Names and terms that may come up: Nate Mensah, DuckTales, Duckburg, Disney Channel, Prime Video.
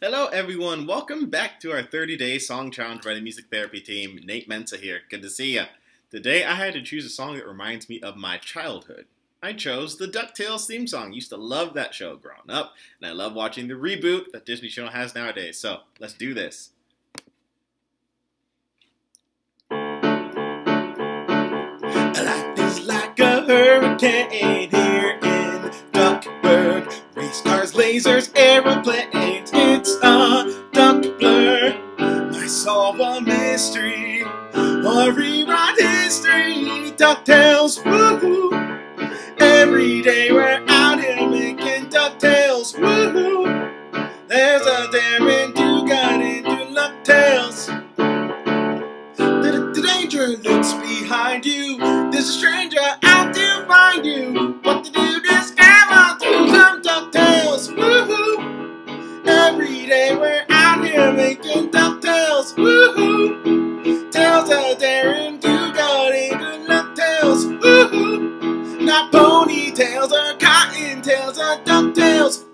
Hello everyone, welcome back to our 30-day song challenge by the music therapy team. Nate Mensah here, good to see ya. Today I had to choose a song that reminds me of my childhood. I chose the DuckTales theme song. Used to love that show growing up, and I love watching the reboot that Disney Channel has nowadays, so let's do this. Life is like a hurricane here in Duckburg. Race cars, lasers, aeroplanes, it's a duck blur. Might solve a mystery or rewrite history. DuckTales, woohoo! Every day we're out here making DuckTales, woohoo! There's a daring do got into DuckTales. The danger looks behind you. There's a stranger out to find you. What to do? Discover through some DuckTales, woohoo! Every day we're out here making DuckTales, woohoo! Tales are daring to go into DuckTales, woohoo! Not ponytails or cottontails or DuckTales.